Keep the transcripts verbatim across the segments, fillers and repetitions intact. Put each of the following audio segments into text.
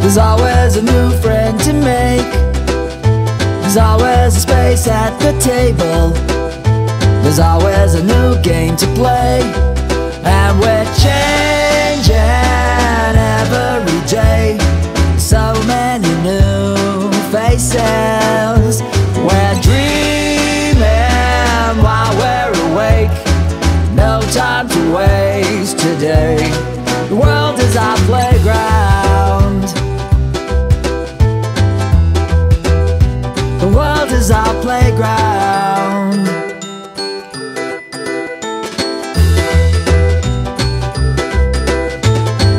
There's always a new friend to make. There's always a space at the table. There's always a new game to play. And we're changing every day. So many new faces. We're dreaming while we're awake. No time to waste today. The world is our playground. The world is our playground.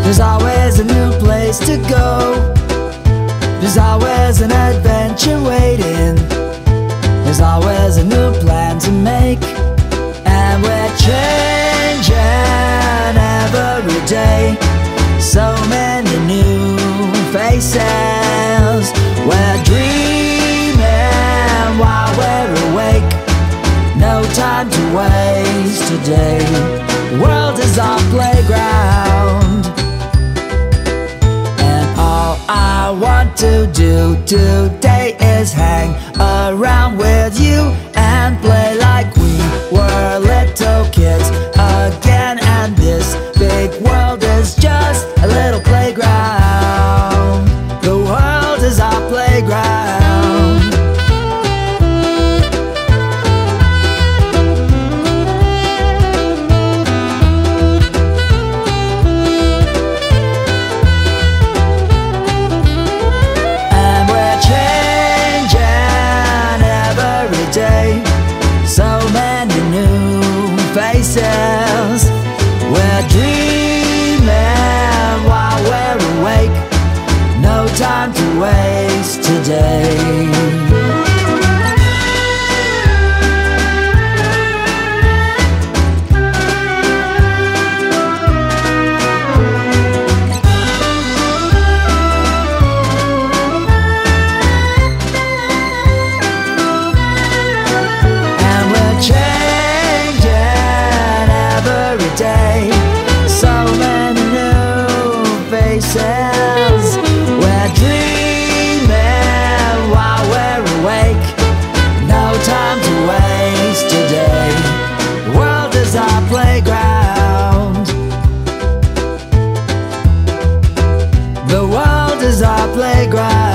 There's always a new place to go. There's always an adventure waiting. There's always a new plan to make. And we're changing every day. So many new faces. We're dreaming while we're awake. No time to waste today. The world is our playground. And all I want to do today is hang around with you and play like we were little kids again. And this big world is just a little playground. The world is our playground. We're dreaming while we're awake. No time to waste today. We're dreaming while we're awake. No time to waste today. The world is our playground. The world is our playground.